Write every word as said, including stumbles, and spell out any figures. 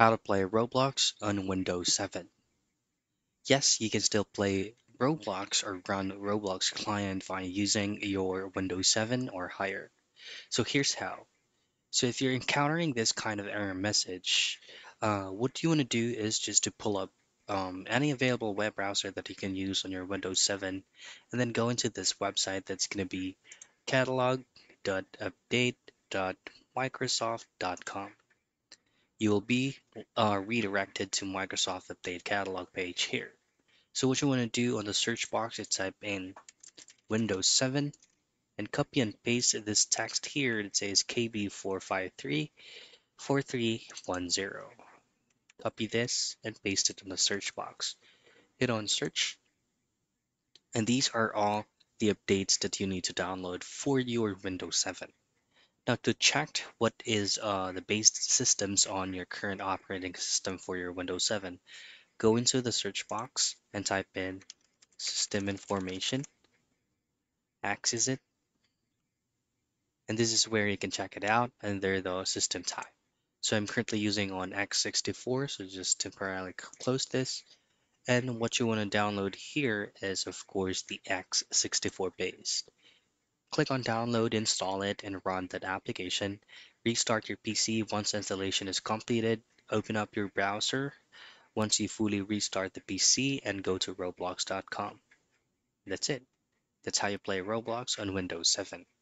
How to play Roblox on Windows seven. Yes, you can still play Roblox or run Roblox client by using your Windows seven or higher. So here's how. So if you're encountering this kind of error message, uh, what you want to do is just to pull up Um, any available web browser that you can use on your Windows seven, and then go into this website that's going to be catalog dot update dot microsoft dot com. You will be uh, redirected to Microsoft Update Catalog page here. So what you want to do on the search box is type in Windows seven and copy and paste this text here that says K B four five three four three one zero. Copy this and paste it in the search box. Hit on search, and these are all the updates that you need to download for your Windows seven. Now, to check what is uh, the base systems on your current operating system for your Windows seven, go into the search box and type in system information, access it, and this is where you can check it out, and there the system type. So I'm currently using on x sixty-four, so just temporarily close this. And what you want to download here is, of course, the x sixty-four base. Click on download, install it, and run that application. Restart your P C once installation is completed. Open up your browser once you fully restart the P C and go to roblox dot com. That's it. That's how you play Roblox on Windows seven.